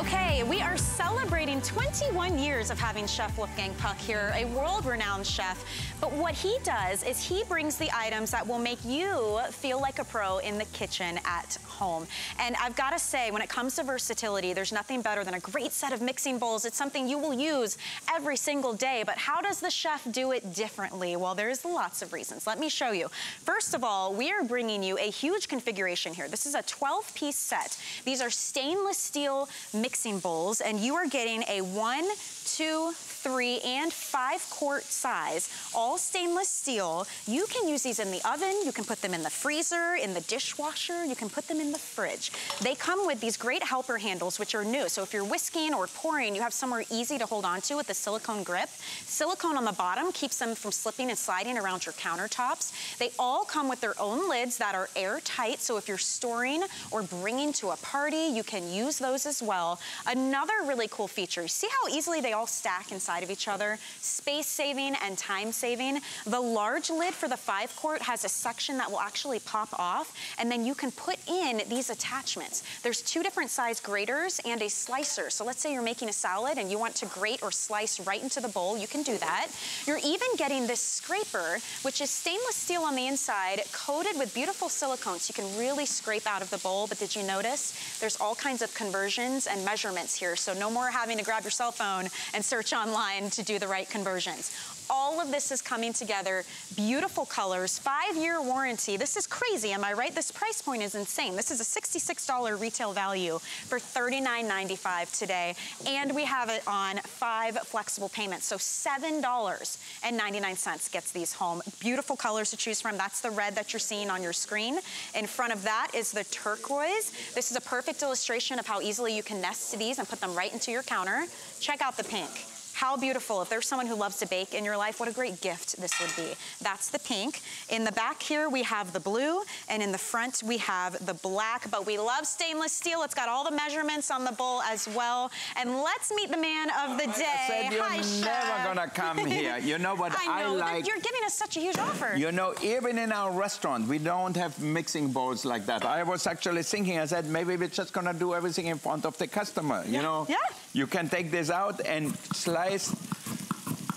Okay, we are celebrating 21 years of having Chef Wolfgang Puck here, a world-renowned chef. But what he does is he brings the items that will make you feel like a pro in the kitchen at home. And I've got to say, when it comes to versatility, there's nothing better than a great set of mixing bowls. It's something you will use every single day. But how does the chef do it differently? Well, there's lots of reasons. Let me show you. First of all, we are bringing you a huge configuration here. This is a 12-piece set. These are stainless steel mixing bowls, and you are getting a 1, 2, 3, and 5 quart size, all stainless steel. You can use these in the oven, you can put them in the freezer, in the dishwasher, you can put them in the fridge. They come with these great helper handles, which are new, so if you're whisking or pouring, you have somewhere easy to hold onto with a silicone grip. Silicone on the bottom keeps them from slipping and sliding around your countertops. They all come with their own lids that are airtight, so if you're storing or bringing to a party, you can use those as well. Another really cool feature, see how easily they all stack inside of each other? Space saving and time saving. The large lid for the 5 quart has a section that will actually pop off, and then you can put in these attachments. There's two different size graters and a slicer. So let's say you're making a salad and you want to grate or slice right into the bowl, you can do that. You're even getting this scraper, which is stainless steel on the inside, coated with beautiful silicone, so you can really scrape out of the bowl. But did you notice there's all kinds of conversions and measurements here, so no more having to grab your cell phone and search online to do the right conversions. All of this is coming together, beautiful colors, 5-year warranty. This is crazy, am I right? This price point is insane. This is a $66 retail value for $39.95 today, and we have it on 5 flexible payments, so $7.99 gets these home. Beautiful colors to choose from. That's the red that you're seeing on your screen. In front of that is the turquoise. This is a perfect illustration of how easily you can nest these and put them right into your counter. Check out the pink. How beautiful. If there's someone who loves to bake in your life, what a great gift this would be. That's the pink. In the back here, we have the blue, and in the front, we have the black, but we love stainless steel. It's got all the measurements on the bowl as well. And let's meet the man of the day. I said you're never gonna come here. You know what I like? You're giving us such a huge offer. You know, even in our restaurant, we don't have mixing bowls like that. I was actually thinking, I said, maybe we're just gonna do everything in front of the customer, you know? Yeah. You can take this out and slice.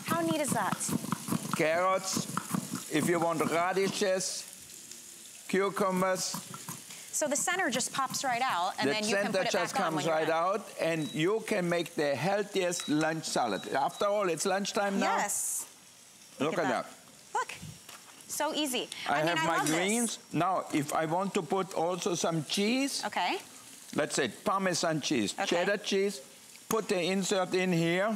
How neat is that? Carrots, if you want radishes, cucumbers. So the center just pops right out, and then you can put it back on. The center just comes right out, and you can make the healthiest lunch salad. After all, it's lunchtime now. Yes. Look at that. Look. So easy. I have my greens. Now, if I want to put also some cheese. Okay. Let's say Parmesan cheese, cheddar cheese. Put the insert in here.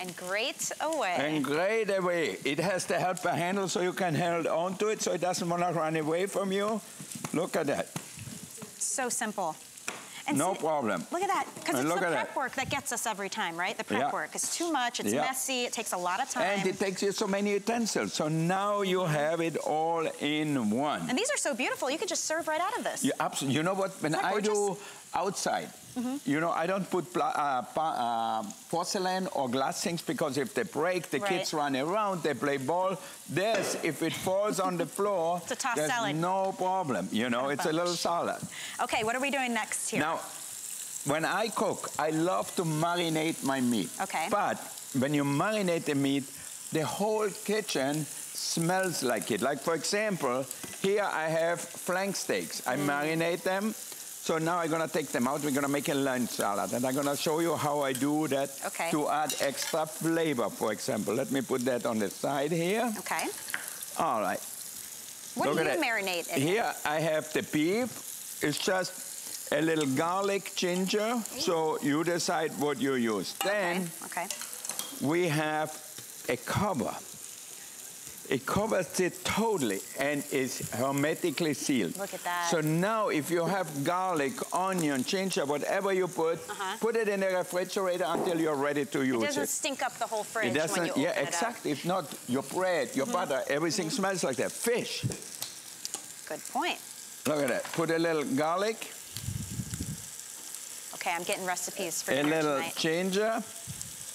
And grate away. And grate away. It has the helper handle so you can hold on to it so it doesn't want to run away from you. Look at that. So simple. And no problem. Look at that, because it's the prep work that gets us every time, right? The prep work is too much, it's messy, it takes a lot of time. And it takes you so many utensils, so now you have it all in one. And these are so beautiful, you can just serve right out of this. You, absolutely. You know what, when I do outside, you know, I don't put porcelain or glass things, because if they break, the kids run around, they play ball. This, if it falls on the floor, it's a toss salad. No problem, you know, it's a little salad. Okay, what are we doing next here? Now, when I cook, I love to marinate my meat. Okay. But when you marinate the meat, the whole kitchen smells like it. Like, for example, here I have flank steaks. I marinate them. So now I'm gonna take them out, we're gonna make a lunch salad, and I'm gonna show you how I do that to add extra flavor, for example. Let me put that on the side here. Okay. All right. What do you marinate in? Here I have the beef. It's just a little garlic, ginger, so you decide what you use. Then we have a cover. It covers it totally and is hermetically sealed. Look at that. So now if you have garlic, onion, ginger, whatever you put, put it in the refrigerator until you're ready to use it. It doesn't stink up the whole fridge when you open it up. If not, your bread, your butter, everything smells like that. Fish. Good point. Look at that. Put a little garlic. Okay, I'm getting recipes for tonight. A little ginger.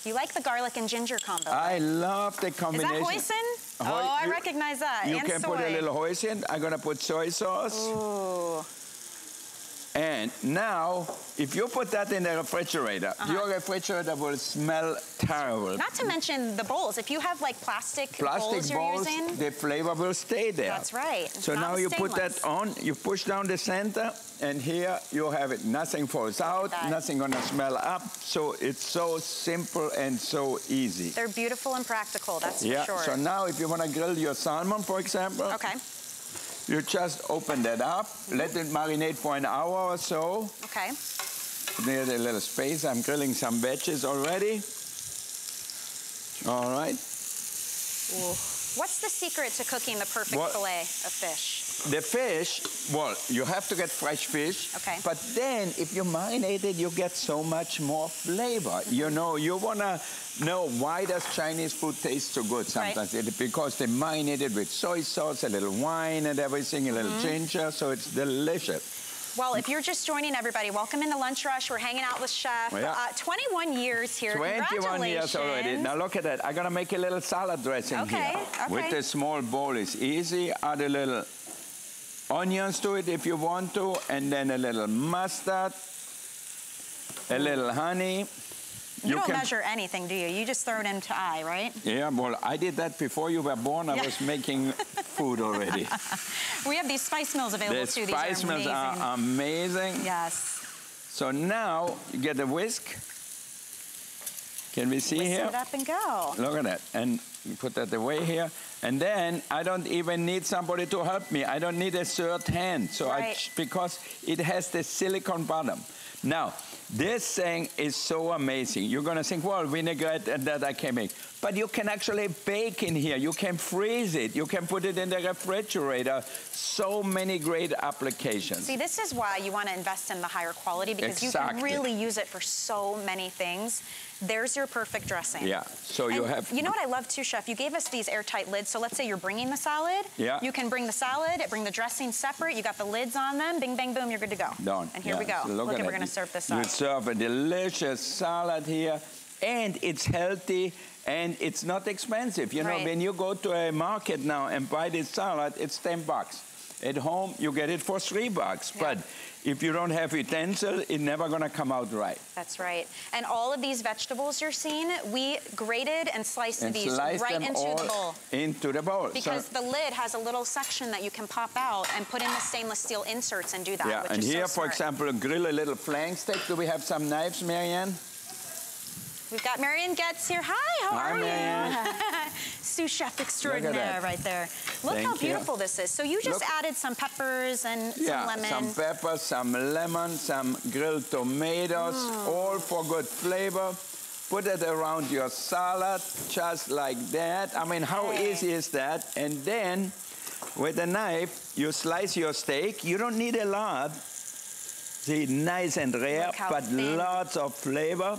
You like the garlic and ginger combo. I love the combination. Is that hoisin? Oh, I recognize that. You can put a little hoisin. I'm gonna put soy sauce. Ooh. And And now, if you put that in the refrigerator, your refrigerator will smell terrible. Not to mention the bowls. If you have like plastic bowls you're using, the flavor will stay there. That's right. So now you put that on, you push down the center, and here you have it. Nothing falls out, nothing gonna smell up. So it's so simple and so easy. They're beautiful and practical, that's for sure. So now if you wanna grill your salmon, for example, you just open that up, let it marinate for an hour or so. Okay. There's a little space. I'm grilling some veggies already. All right. Ooh. What's the secret to cooking the perfect fillet of fish? The fish, well, you have to get fresh fish. Okay. But then, if you marinate it, you get so much more flavor. You know, you wanna know why does Chinese food taste so good sometimes? It's because they marinate it with soy sauce, a little wine and everything, a little ginger, so it's delicious. Well, if you're just joining everybody, welcome in the Lunch Rush. We're hanging out with Chef. 21 years here. 21 years already. Now look at that. I'm gonna make a little salad dressing here. With a small bowl, it's easy. Add a little onions to it if you want to, and then a little mustard, a little honey. You don't measure anything, do you? You just throw it into eye, right? Yeah, well, I did that before you were born. I was making food already. We have these spice mills available too. These spice mills are amazing. Yes. So now you get the whisk. Can we see here? Whisk it up and go. Look at that. And you put that away here. And then I don't even need somebody to help me. I don't need a third hand. So because it has the silicone bottom. Now, this thing is so amazing. You're gonna think, well, vinaigrette and that I can make. But you can actually bake in here. You can freeze it. You can put it in the refrigerator. So many great applications. See, this is why you wanna invest in the higher quality because you can really use it for so many things. There's your perfect dressing. Yeah, so you have... You know what I love too, Chef? You gave us these airtight lids. So let's say you're bringing the salad. Yeah. You can bring the salad, bring the dressing separate. You got the lids on them. Bing, bang, boom, you're good to go. Done. And here we go. So look at we're gonna serve this up. You serve a delicious salad here. And it's healthy and it's not expensive. You know, when you go to a market now and buy this salad, it's $10. At home, you get it for $3. Yeah. But if you don't have utensil, it's never gonna come out right. That's right. And all of these vegetables you're seeing, we grated and sliced these right into the bowl. Into the bowl. Because the lid has a little section that you can pop out and put in the stainless steel inserts and do that. Yeah, and here, for example, grill a little flank steak. Do we have some knives, Marianne? We've got Marion Getz here. Hi, how are you? Sous chef extraordinaire right there. Look how beautiful this is. So you just added some peppers and some lemon. Some peppers, some lemon, some grilled tomatoes, all for good flavor. Put it around your salad, just like that. I mean, how easy is that? And then, with a knife, you slice your steak. You don't need a lot. See, nice and rare, but lots of flavor.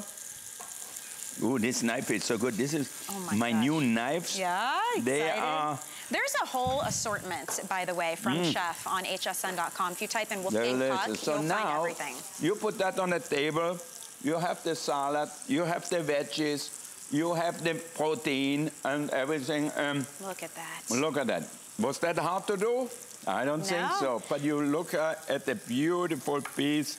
Ooh, this knife is so good. This is my new knives. Yeah, they are. There's a whole assortment, by the way, from Chef on hsn.com. If you type in Wolfgang Puck, you'll find everything. You put that on the table. You have the salad. You have the veggies. You have the protein and everything. Look at that. Look at that. Was that hard to do? I don't think so. But you look at the beautiful piece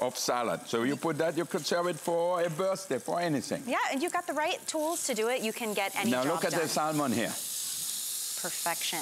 of salad. So you put that, you could serve it for a birthday, for anything. Yeah, and you've got the right tools to do it. You can get any job done. Now look at the salmon here. Perfection.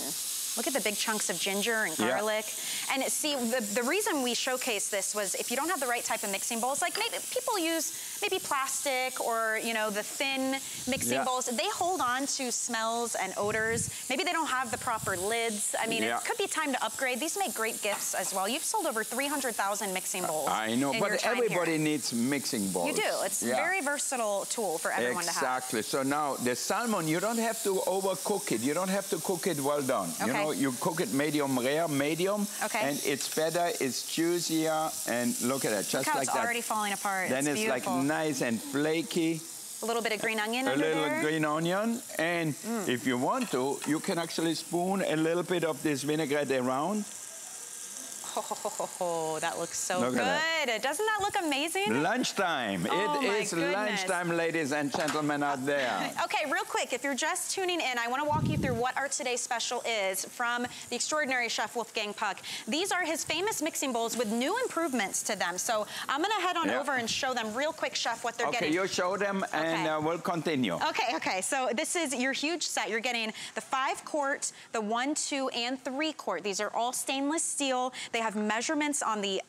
Look at the big chunks of ginger and garlic. Yeah. And see, the reason we showcased this was if you don't have the right type of mixing bowls, like maybe people use plastic or, you know, the thin mixing bowls, they hold on to smells and odors. Maybe they don't have the proper lids. I mean, it could be time to upgrade. These make great gifts as well. You've sold over 300,000 mixing bowls. I know, but everybody needs mixing bowls. You do. It's a very versatile tool for everyone to have. Exactly. So now the salmon, you don't have to overcook it. You don't have to cook it well done. Okay. You know, you cook it medium rare, medium, and it's better, it's juicier, and look at that, just like that. It's already falling apart. Then it's beautiful. Like nice and flaky. A little bit of green onion under there. A little green onion, and if you want to, you can actually spoon a little bit of this vinaigrette around. Oh, that looks so good. That. Doesn't that look amazing? Lunchtime. Oh, it is lunchtime, ladies and gentlemen out there. Okay, real quick, if you're just tuning in, I want to walk you through what our today's special is from the extraordinary chef Wolfgang Puck. These are his famous mixing bowls with new improvements to them. So I'm going to head on over and show them real quick, chef, what they're getting. Okay, you show them and we'll continue. Okay, okay. So this is your huge set. You're getting the 5-quart, the 1, 2, and 3-quart. These are all stainless steel. They have measurements on the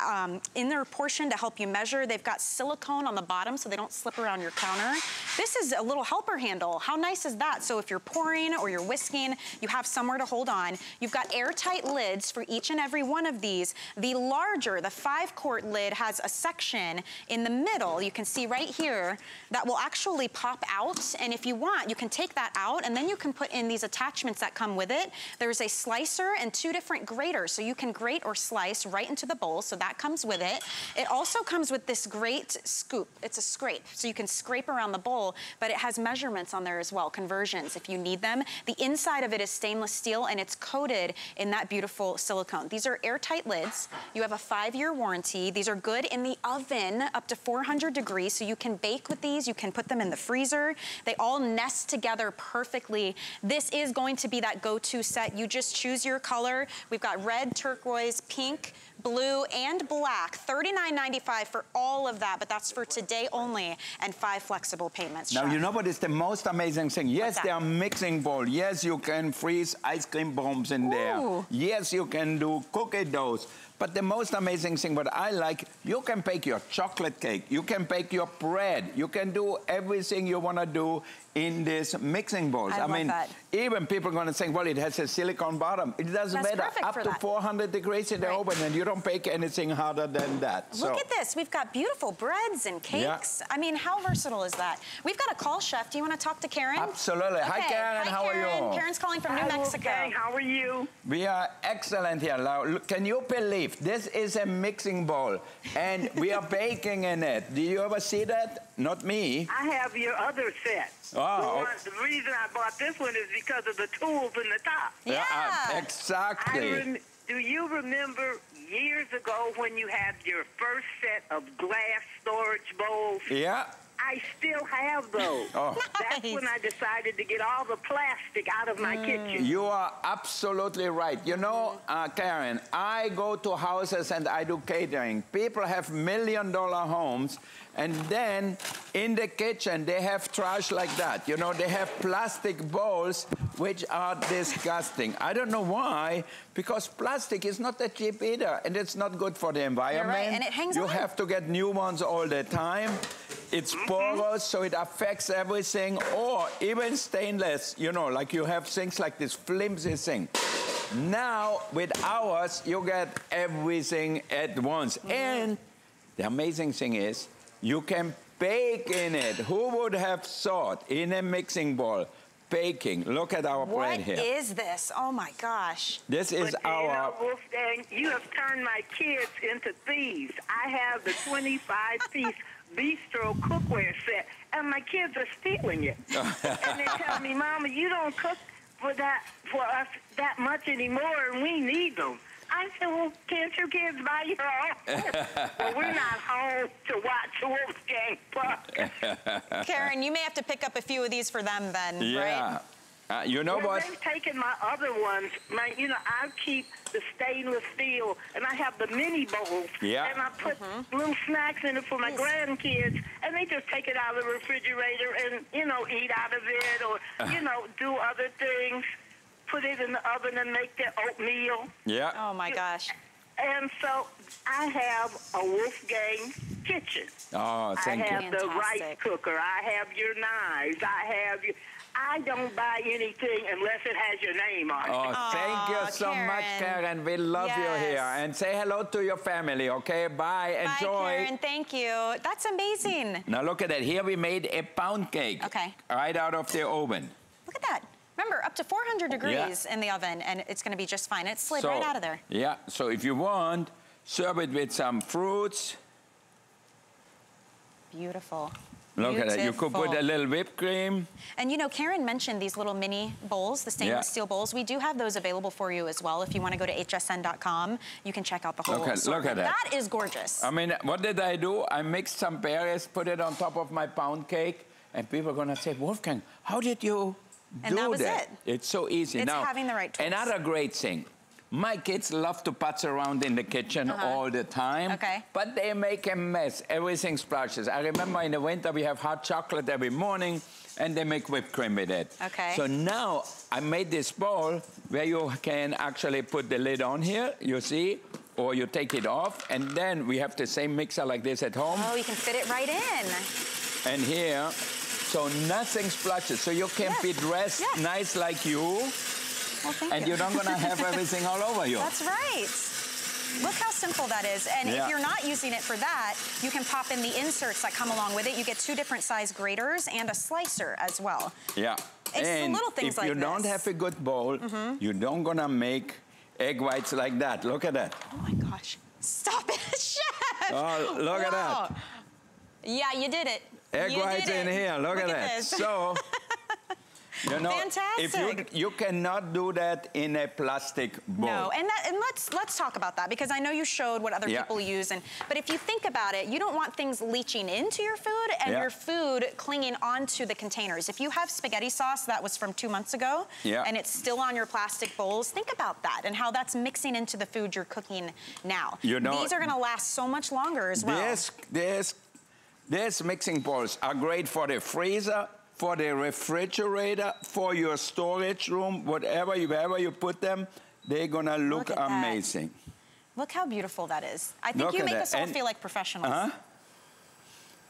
inner portion to help you measure. They've got silicone on the bottom so they don't slip around your counter. This is a little helper handle. How nice is that? So if you're pouring or you're whisking, you have somewhere to hold on. You've got airtight lids for each and every one of these. The larger, the 5-quart lid has a section in the middle, you can see right here, that will actually pop out. And if you want, you can take that out and then you can put in these attachments that come with it. There's a slicer and 2 different graters, so you can grate or slice right into the bowl, so that comes with it. It also comes with this great scoop. It's a scrape, so you can scrape around the bowl, but it has measurements on there as well, conversions if you need them. The inside of it is stainless steel and it's coated in that beautiful silicone. These are airtight lids. You have a 5-year warranty. These are good in the oven up to 400 degrees, so you can bake with these. You can put them in the freezer. They all nest together perfectly. This is going to be that go-to set. You just choose your color. We've got red, turquoise, pink, blue, and black. $39.95 for all of that, but that's for today only, and 5 flexible payments. Now, you know what is the most amazing thing? Yes, they are mixing bowl. Yes, you can freeze ice cream bombs in there. Yes, you can do cookie doughs. But the most amazing thing, what I like, you can bake your chocolate cake, you can bake your bread, you can do everything you want to do in this mixing bowls. I mean, that. Even people are going to think, well, it has a silicone bottom. It doesn't matter. Up to 400 degrees in the oven, and you don't bake anything harder than that. Look at this. We've got beautiful breads and cakes. I mean, how versatile is that? We've got a call, chef. Do you want to talk to Karen? Absolutely. Okay. Hi, Karen. Hi, how are you? Karen's calling from New Mexico. Okay. How are you? We are excellent here. Now, look, can you believe this is a mixing bowl, and we are baking in it. Do you ever see that? Not me. I have your other set. Oh. The reason I bought this one is because of the tools in the top. Yeah, exactly. Do you remember years ago when you had your first set of glass storage bowls? Yeah. I still have those. Oh. That's when I decided to get all the plastic out of my kitchen. You are absolutely right. You know, Karen, I go to houses and I do catering. People have $1 million homes, and then in the kitchen they have trash like that. You know, they have plastic bowls, which are disgusting. I don't know why, because plastic is not that cheap either, and it's not good for the environment. You're right. And it hangs on. You have to get new ones all the time. It's porous, so it affects everything, or even stainless, you know, like you have things like this flimsy thing. Now, with ours, you get everything at once. And the amazing thing is, you can bake in it. Who would have thought, in a mixing bowl, baking? Look at our bread here. What is this? Oh, my gosh. This is our... You know, Wolfgang, you have turned my kids into thieves. I have the 25-piece... bistro cookware set, and my kids are stealing it. And they tell me, Mama, you don't cook for that for us that much anymore, and we need them. I said, well, can't your kids buy your own? Well, we're not home to watch Wolfgang Puck. Karen, you may have to pick up a few of these for them then, right? You know what? They've taken my other ones. You know, I keep the stainless steel, and I have the mini bowls, and I put little snacks in it for my grandkids, and they just take it out of the refrigerator and, you know, eat out of it or, you know, do other things, put it in the oven and make their oatmeal. Yeah. Oh, my gosh. And so I have a Wolfgang kitchen. Oh, thank you. I have the rice cooker. I have your knives. I have your... I don't buy anything unless it has your name on it. Oh, thank you so much, Karen. We love you here. And say hello to your family, okay? Bye. Enjoy. Bye, Karen. Thank you. That's amazing. Now, look at that. Here we made a pound cake right out of the oven. Look at that. Remember, up to 400 degrees in the oven, and it's going to be just fine. It slid right out of there. Yeah. So if you want, serve it with some fruits. Beautiful. Look Beautiful. At that. You could put a little whipped cream. And you know, Karen mentioned these little mini bowls, the stainless steel bowls. We do have those available for you as well. If you want to go to hsn.com, you can check out the whole look at that. That is gorgeous. I mean, what did I do? I mixed some berries, put it on top of my pound cake, and people are going to say, Wolfgang, how did you do that? It's so easy. It's now, having the right tools. Another great thing. My kids love to putz around in the kitchen all the time, but they make a mess. Everything splashes. I remember in the winter we have hot chocolate every morning, and they make whipped cream with it. So now I made this bowl where you can actually put the lid on here, you see, or you take it off, and then we have the same mixer like this at home. Oh, you can fit it right in. And here, so nothing splashes. So you can be dressed nice like you. Well, and you're not going to have everything all over you. That's right. Look how simple that is. And if you're not using it for that, you can pop in the inserts that come along with it. You get two different size graters and a slicer as well. It's and the little things like this. If you don't have a good bowl, you're not going to make egg whites like that. Look at that. Oh, my gosh. Stop it, Chef. Oh, look at that. Yeah, you did it. Egg whites in here. Look at that. So... You know, fantastic. If you cannot do that in a plastic bowl. No, and let's talk about that, because I know you showed what other people use, but if you think about it, you don't want things leaching into your food and your food clinging onto the containers. If you have spaghetti sauce that was from 2 months ago and it's still on your plastic bowls, think about that and how that's mixing into the food you're cooking now. You know, these are going to last so much longer as well. These mixing bowls are great for the freezer, for the refrigerator, for your storage room, whatever you, wherever you put them, they're gonna look amazing. Look how beautiful that is. I think you make us all feel like professionals.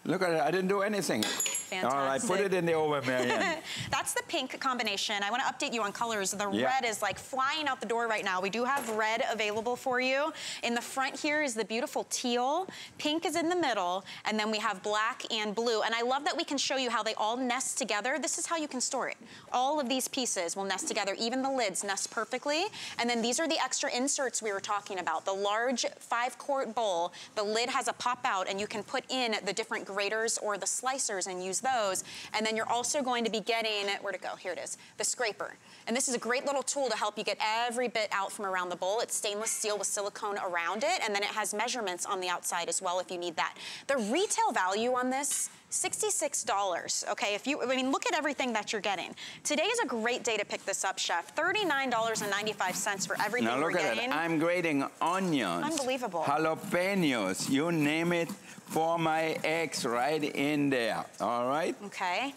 Look at it, I didn't do anything. Fantastic. All right, put it in the oven, Marion. That's the pink combination. I want to update you on colors. The red is like flying out the door right now. We do have red available for you. In the front here is the beautiful teal. Pink is in the middle, and then we have black and blue. And I love that we can show you how they all nest together. This is how you can store it. All of these pieces will nest together. Even the lids nest perfectly. And then these are the extra inserts we were talking about. The large 5-quart bowl, the lid has a pop out, and you can put in the different graters or the slicers and use those. And then you're also going to be getting, where'd it go? Here it is, the scraper. And this is a great little tool to help you get every bit out from around the bowl. It's stainless steel with silicone around it, and then it has measurements on the outside as well if you need that. The retail value on this, $66, okay? If you, I mean, look at everything that you're getting. Today is a great day to pick this up, Chef. $39.95 for everything we're getting. Now look at that, I'm grating onions. Unbelievable. Jalapenos, you name it, for my eggs right in there, all right? Okay.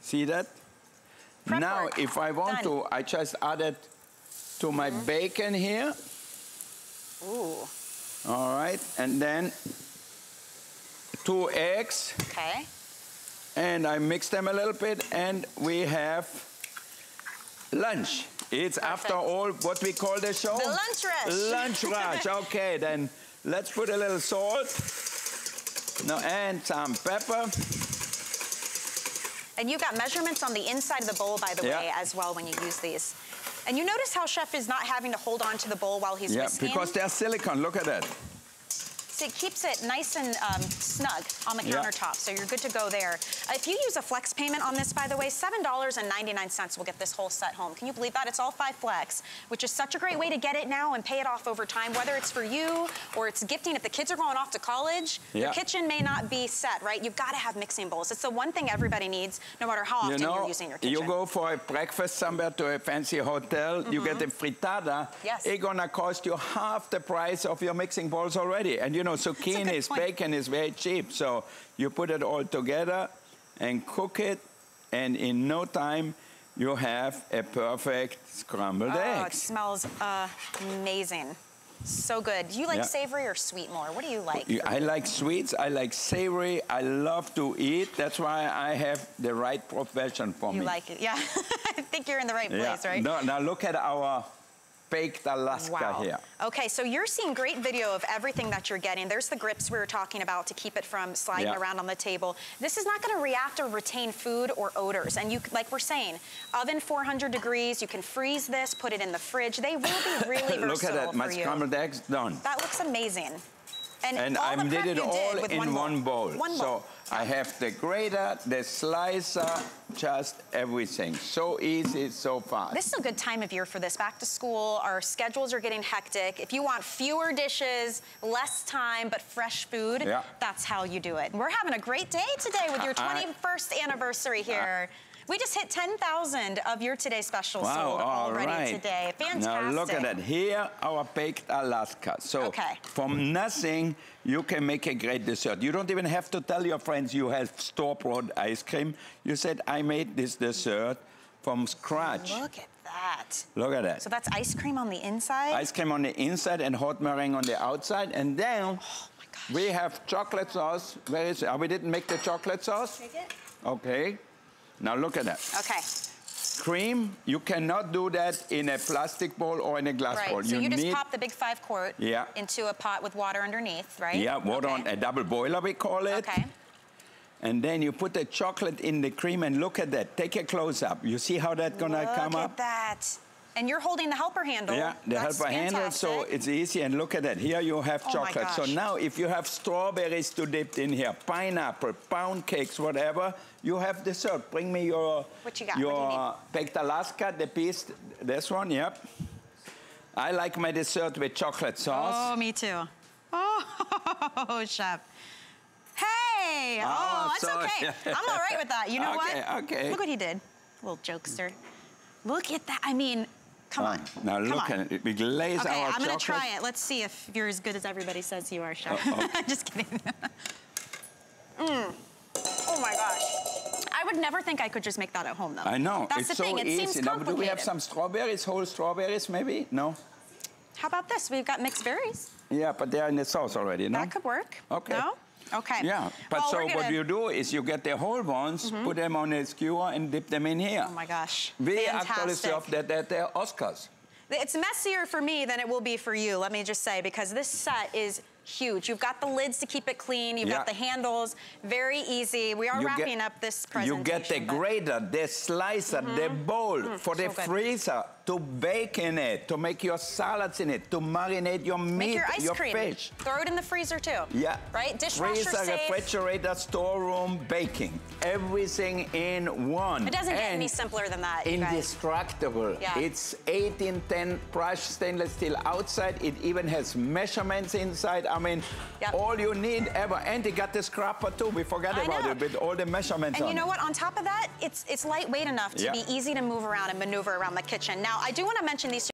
See that? Prep now, work. If I want to, I just add it to my bacon here. Ooh. All right, and then 2 eggs. Okay. And I mix them a little bit, and we have lunch. It's after all what we call the show? The lunch rush. Lunch rush, okay, then let's put a little salt. Now, and some pepper. And you've got measurements on the inside of the bowl, by the way, as well when you use these. And you notice how Chef is not having to hold on to the bowl while he's whisking? Yeah, because they're silicone, look at that. So it keeps it nice and snug on the countertop, so you're good to go there. If you use a flex payment on this, by the way, $7.99 will get this whole set home. Can you believe that? It's all 5 flex, which is such a great way to get it now and pay it off over time, whether it's for you or it's gifting. If the kids are going off to college, your kitchen may not be set, right? You've got to have mixing bowls. It's the one thing everybody needs, no matter how often you're using your kitchen. You go for a breakfast somewhere to a fancy hotel, you get a frittata, it's going to cost you half the price of your mixing bowls already. And you know, zucchini, bacon is very cheap, so you put it all together and cook it, and in no time you have a perfect scrambled egg. Oh, it smells amazing. So good. Do you like savory or sweet more? What do you like? I like sweets, I like savory, I love to eat. That's why I have the right profession for me. You like it, I think you're in the right place, right? No, now look at our... baked Alaska here. Okay, so you're seeing great video of everything that you're getting. There's the grips we were talking about to keep it from sliding around on the table. This is not going to react or retain food or odors. And you, like we're saying, oven 400 degrees. You can freeze this, put it in the fridge. They will be really versatile. Look at that, my scrambled egg's done. That looks amazing. And I did it all in one bowl. So I have the grater, the slicer, just everything. So easy, so fast. This is a good time of year for this. Back to school, our schedules are getting hectic. If you want fewer dishes, less time, but fresh food, yeah, that's how you do it. We're having a great day today with your 21st anniversary here. We just hit 10,000 of your Today Specials sold already today. Fantastic. Now look at that. Here, our baked Alaska. So from nothing, you can make a great dessert. You don't even have to tell your friends you have store-bought ice cream. You said, I made this dessert from scratch. Look at that. Look at that. So that's ice cream on the inside? Ice cream on the inside and hot meringue on the outside. And then we have chocolate sauce. Where is it? Oh, we didn't make the chocolate sauce? Take it. Okay. Now look at that. Okay. Cream, you cannot do that in a plastic bowl or in a glass bowl. So you just pop the big 5-quart into a pot with water underneath, right? Yeah, water on a double boiler, we call it. Okay. And then you put the chocolate in the cream and look at that. Take a close-up. You see how that's gonna come up? Look at that. And you're holding the helper handle. Yeah, the helper handle, so it's easy. And look at that. Here you have chocolate. So now if you have strawberries to dip in here, pineapple, pound cakes, whatever, you have dessert. Bring me your, baked Alaska, the piece, this one, yep. I like my dessert with chocolate sauce. Oh, me too. Oh, chef. Hey, oh, that's okay. I'm all right with that. You know what? Okay. Look what he did, little jokester. Look at that. I mean, come on. Now look at it. We glaze our chocolate. I'm going to try it. Let's see if you're as good as everybody says you are, chef. Just kidding. Oh my gosh. I would never think I could just make that at home, though. I know. That's the thing. It seems complicated. Now, do we have some strawberries? Whole strawberries, maybe? No. How about this? We've got mixed berries. Yeah, but they're in the sauce already. No? That could work. Okay. No? Okay. Yeah, but well, so what you do is you get the whole ones, put them on a skewer and dip them in here. Oh my gosh, we actually serve that at the Oscars. It's messier for me than it will be for you, let me just say, because this set is huge. You've got the lids to keep it clean, you've got the handles, very easy. We are wrapping up this presentation. You get the grater, the slicer, the bowl for the freezer, to bake in it, to make your salads in it, to marinate your meat, make your ice cream, fish. Throw it in the freezer too. Yeah. Right? Dishwasher safe. Refrigerator, storeroom, baking. Everything in one. It doesn't get any simpler than that, you guys. Indestructible. Yeah. It's 1810 brushed stainless steel outside. It even has measurements inside. I mean, all you need ever. And they got the scrapper too. We forgot about it with all the measurements on it. And you know what? On top of that, it's lightweight enough to be easy to move around and maneuver around the kitchen. Now, I do want to mention these two